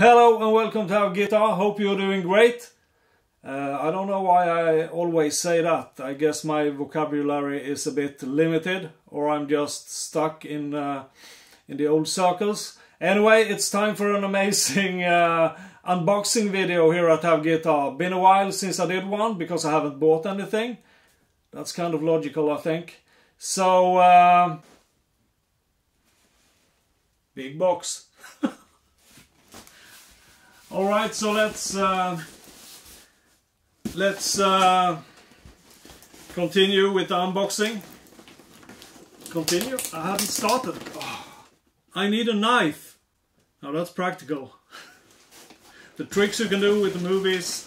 Hello and welcome to Have Guitar. Hope you're doing great. I don't know why I always say that. I guess my vocabulary is a bit limited, or I'm just stuck in the old circles. Anyway, it's time for an amazing unboxing video here at Have Guitar. Been a while since I did one because I haven't bought anything. That's kind of logical, I think. So, big box. All right, so let's continue with the unboxing. Continue? I haven't started. Oh, I need a knife. Now that's practical. The tricks you can do with the movies,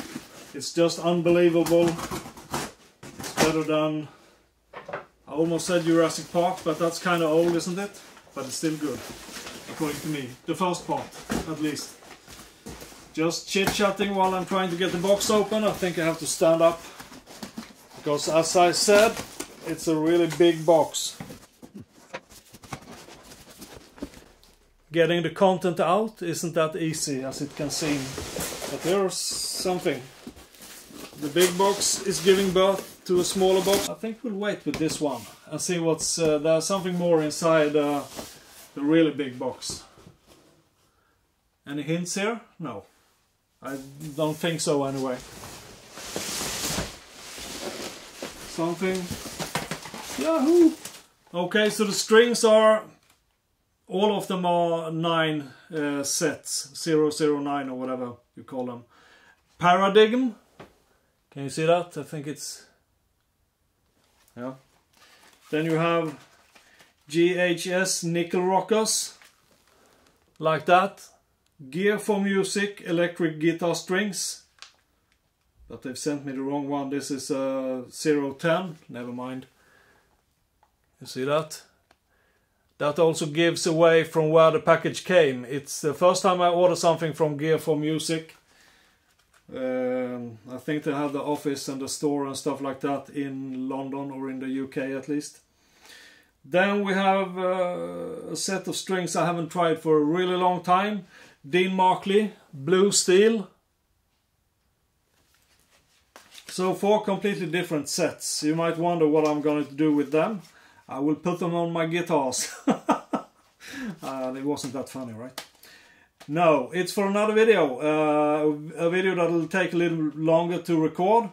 it's just unbelievable. It's better than, I almost said Jurassic Park, but that's kind of old, isn't it? But it's still good, according to me. The first part, at least. Just chit-chatting while I'm trying to get the box open. I think I have to stand up, because as I said, it's a really big box. Getting the content out isn't that easy, as it can seem. But here's something. The big box is giving birth to a smaller box. I think we'll wait with this one and see what's... there's something more inside the really big box. Any hints here? No. I don't think so, anyway. Something. Yahoo! Okay, so the strings are... all of them are 9 sets. 009 or whatever you call them. Paradigm. Can you see that? I think it's... yeah. Then you have GHS nickel rockers. Like that. Gear4Music electric guitar strings, but they've sent me the wrong one. This is 010, never mind. You see that? That also gives away from where the package came. It's the first time I order something from Gear4Music. I think they have the office and the store and stuff like that in London, or in the UK at least. Then we have a set of strings I haven't tried for a really long time. Dean Markley, blue steel. So 4 completely different sets. You might wonder what I'm going to do with them. I will put them on my guitars. It wasn't that funny, right? No, it's for another video. A video that will take a little longer to record.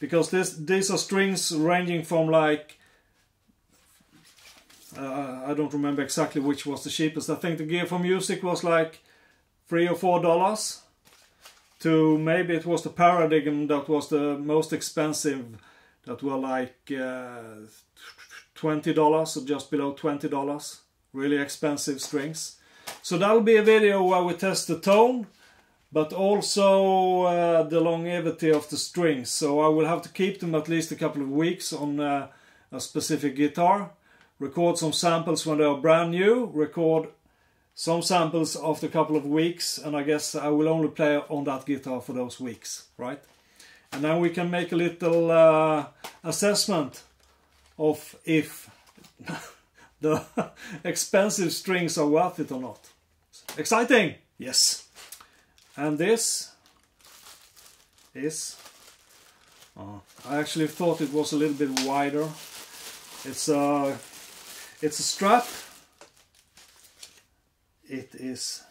Because these are strings ranging from like... I don't remember exactly which was the cheapest. I think the Gear4Music was like $3 or $4, to maybe it was the Paradigm that was the most expensive, that were like $20 or just below $20. Really expensive strings. So that'll be a video where we test the tone, but also the longevity of the strings. So I will have to keep them at least a couple of weeks on a specific guitar. Record some samples when they are brand new, record some samples after a couple of weeks, and I guess I will only play on that guitar for those weeks, right? And then we can make a little assessment of if the expensive strings are worth it or not. Exciting! Yes! And this is... I actually thought it was a little bit wider. It's a strap. It is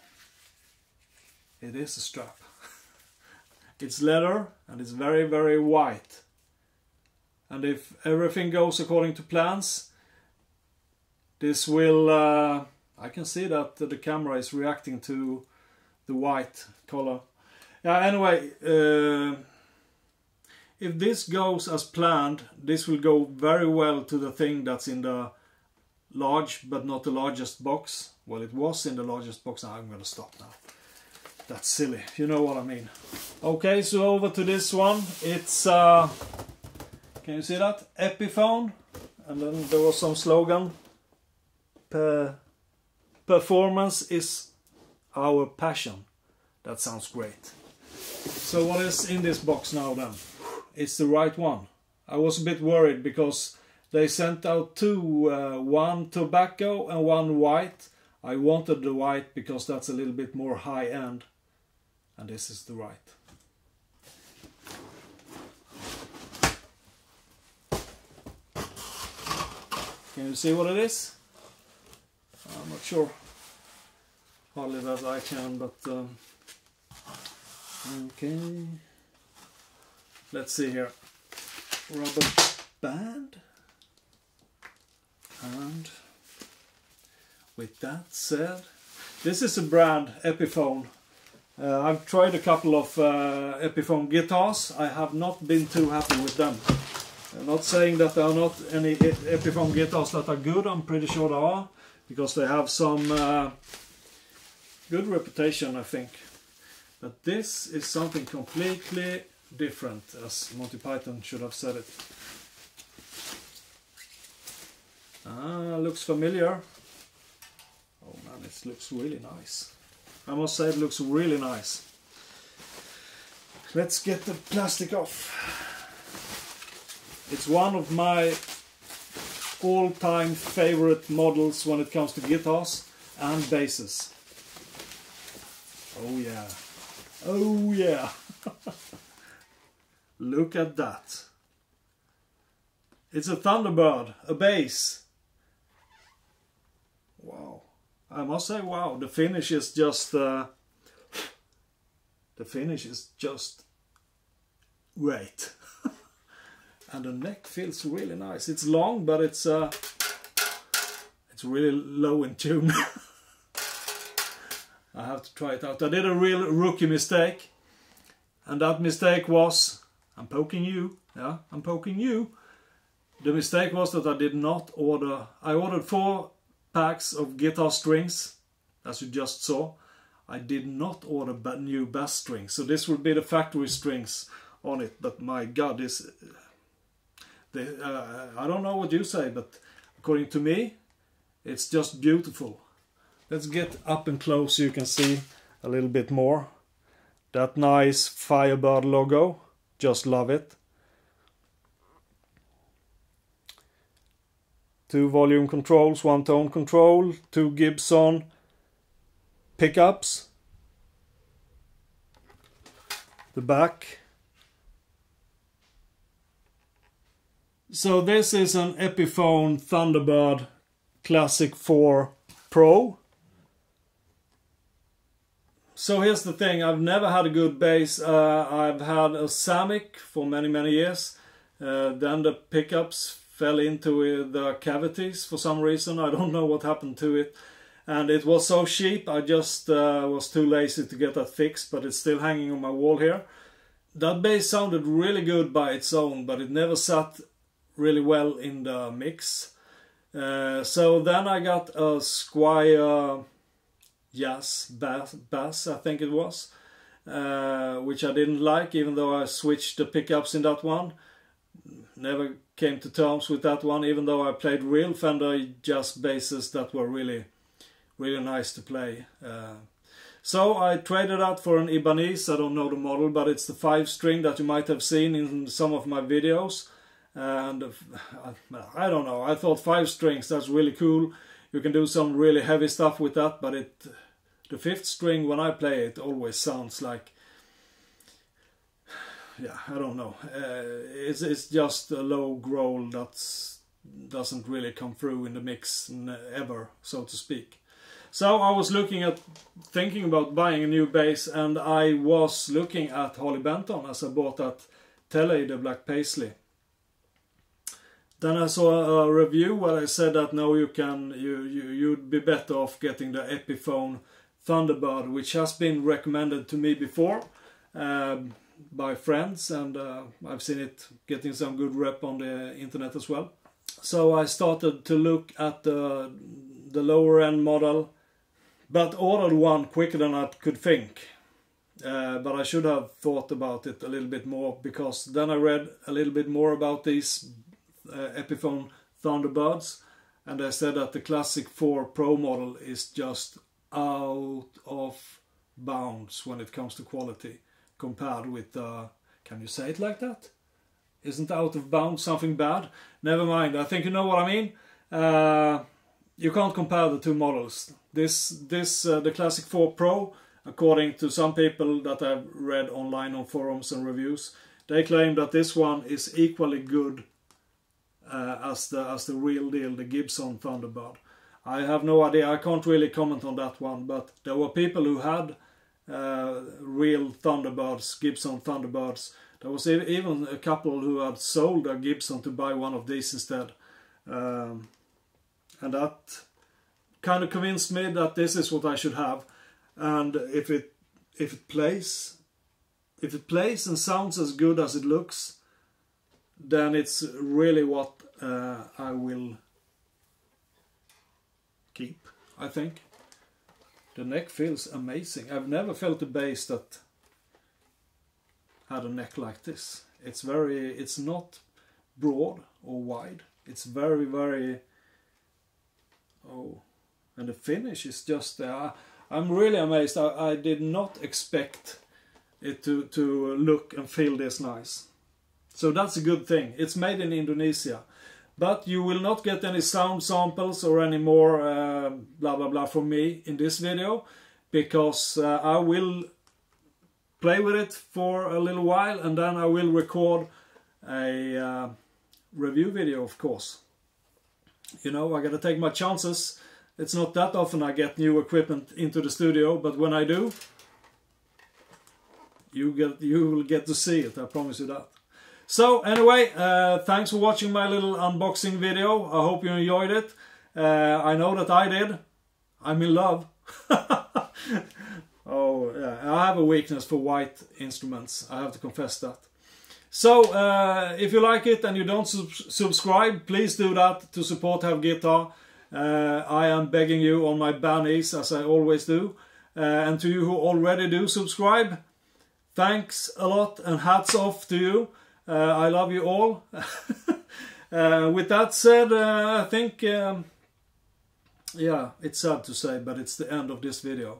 a strap. It's leather and it's very, very white. And if everything goes according to plans, this will... I can see that the camera is reacting to the white color. Anyway, if this goes as planned, this will go very well to the thing that's in the large, but not the largest box. Well, it was in the largest box. I'm going to stop now. That's silly. You know what I mean. Okay, so over to this one. It's, can you see that? Epiphone. And then there was some slogan. Performance is our passion. That sounds great. So what is in this box now then? It's the right one. I was a bit worried because they sent out 2, one tobacco and one white. I wanted the white because that's a little bit more high-end. and this is the right. Can you see what it is? I'm not sure. Hardly that I can, but okay. Let's see here. Rubber band. And with that said, this is a brand Epiphone. I've tried a couple of Epiphone guitars. I have not been too happy with them. I'm not saying that there are not any Epiphone guitars that are good. I'm pretty sure there are, because they have some good reputation, I think. But this is something completely different, as Monty Python should have said it. Ah, looks familiar. Oh man, it looks really nice. I must say it looks really nice. Let's get the plastic off. It's one of my all-time favorite models when it comes to guitars and basses. Oh yeah. Oh yeah. Look at that. It's a Thunderbird, a bass. Wow. I must say wow. The finish is just... the finish is just great. And the neck feels really nice. It's long, but it's really low in tune. I have to try it out. I did a real rookie mistake. And that mistake was... I'm poking you. Yeah, I'm poking you. The mistake was that I did not order... I ordered 4 packs of guitar strings, as you just saw. I did not order new bass strings. So this will be the factory strings on it. But my God, this... I don't know what you say, but according to me, it's just beautiful. Let's get up and close so you can see a little bit more. That nice Firebird logo. Just love it. 2 volume controls, 1 tone control, 2 Gibson pickups. The back. So this is an Epiphone Thunderbird Classic IV Pro. So here's the thing, I've never had a good bass. I've had a Samick for many, many years. Then the pickups fell into the cavities for some reason. I don't know what happened to it. And it was so cheap, I just was too lazy to get that fixed, but it's still hanging on my wall here. That bass sounded really good by its own, but it never sat really well in the mix. So then I got a Squire Jazz bass, I think it was, which I didn't like, even though I switched the pickups in that one. Never came to terms with that one, even though I played real Fender Jazz basses that were really, really nice to play. So I traded out for an Ibanez. I don't know the model, but it's the 5-string that you might have seen in some of my videos. And I don't know, I thought 5 strings, that's really cool. You can do some really heavy stuff with that, but the 5th string, when I play it, always sounds like, yeah, I don't know. It's just a low growl that doesn't really come through in the mix ever, so to speak. So I was thinking about buying a new bass, and I was looking at Holly Benton as I bought that Tele, the Black Paisley. Then I saw a review where I said that no, you'd be better off getting the Epiphone Thunderbird, which has been recommended to me before by friends, and I've seen it getting some good rep on the internet as well. So I started to look at the lower end model, but ordered one quicker than I could think. But I should have thought about it a little bit more, because then I read a little bit more about these Epiphone Thunderbirds, and I said that the Classic 4 Pro model is just out of bounds when it comes to quality compared with can you say it like that? Isn't out of bounds something bad? Never mind, I think you know what I mean. You can't compare the two models. The Classic 4 Pro According to some people that I've read online on forums and reviews, they claim that this one is equally good as the real deal, the Gibson Thunderbird. I have no idea, I can't really comment on that one, but there were people who had real Thunderbirds, Gibson Thunderbirds. There was even a couple who had sold a Gibson to buy one of these instead. And that kind of convinced me that this is what I should have. And if it plays and sounds as good as it looks, then it's really what I will keep, I think. The neck feels amazing. I've never felt a bass that had a neck like this. It's very, it's not broad or wide. It's very, very, oh, and the finish is just, I'm really amazed. I did not expect it to look and feel this nice. So that's a good thing. It's made in Indonesia. But you will not get any sound samples or any more blah blah blah from me in this video, because I will play with it for a little while and then I will record a review video, of course. You know, I gotta take my chances. It's not that often I get new equipment into the studio, but when I do, you will get to see it, I promise you that. So anyway, thanks for watching my little unboxing video. I hope you enjoyed it. I know that I did. I'm in love. Oh, yeah. I have a weakness for white instruments. I have to confess that. So if you like it and you don't subscribe, please do that to support Have Guitar. I am begging you on my bare knees, as I always do. And to you who already do subscribe, thanks a lot and hats off to you. I love you all. With that said, I think, yeah, it's sad to say, but it's the end of this video.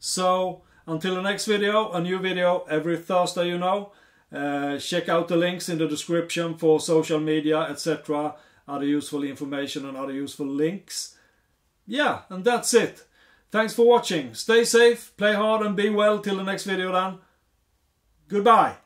So until the next video, a new video every Thursday, you know. Check out the links in the description for social media, etc. Other useful information and other useful links. Yeah, and that's it. Thanks for watching. Stay safe, play hard and be well till the next video then. Goodbye.